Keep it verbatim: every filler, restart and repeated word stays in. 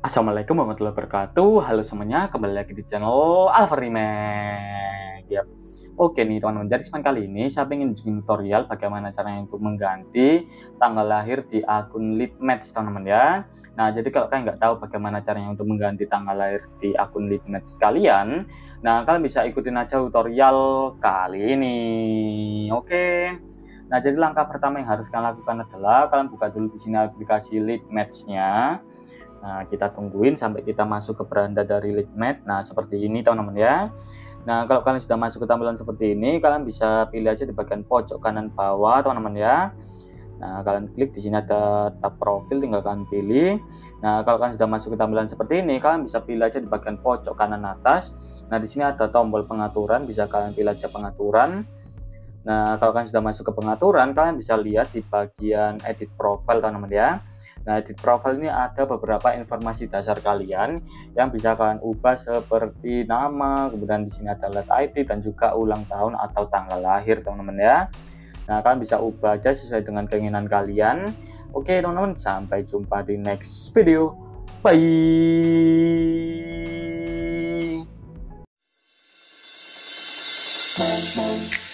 Assalamualaikum warahmatullahi wabarakatuh. Halo semuanya, kembali lagi di channel Alvan Remag. Yep. Oke nih teman-teman, jadi semen kali ini saya ingin bikin tutorial bagaimana caranya untuk mengganti tanggal lahir di akun litmatch teman-teman ya. Nah jadi kalau kalian nggak tahu bagaimana caranya untuk mengganti tanggal lahir di akun litmatch kalian, nah kalian bisa ikutin aja tutorial kali ini. Oke. Nah jadi langkah pertama yang harus kalian lakukan adalah kalian buka dulu di sini aplikasi litmatch-nya. Nah, kita tungguin sampai kita masuk ke beranda dari litmatch. Nah, seperti ini teman-teman ya. Nah, kalau kalian sudah masuk ke tampilan seperti ini, kalian bisa pilih aja di bagian pojok kanan bawah teman-teman ya. Nah, kalian klik di sini ada tab profil, tinggal kalian pilih. Nah, kalau kalian sudah masuk ke tampilan seperti ini, kalian bisa pilih aja di bagian pojok kanan atas. Nah, di sini ada tombol pengaturan, bisa kalian pilih aja pengaturan. Nah, kalau kalian sudah masuk ke pengaturan, kalian bisa lihat di bagian edit profile teman-teman ya. Nah, edit profile ini ada beberapa informasi dasar kalian yang bisa kalian ubah seperti nama, kemudian di sini ada last I D dan juga ulang tahun atau tanggal lahir teman-teman ya. Nah, kalian bisa ubah aja sesuai dengan keinginan kalian. Oke, teman-teman, sampai jumpa di next video. Bye.